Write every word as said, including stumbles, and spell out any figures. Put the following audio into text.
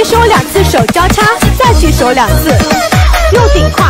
于手两次手交叉，再去手两次，右顶胯。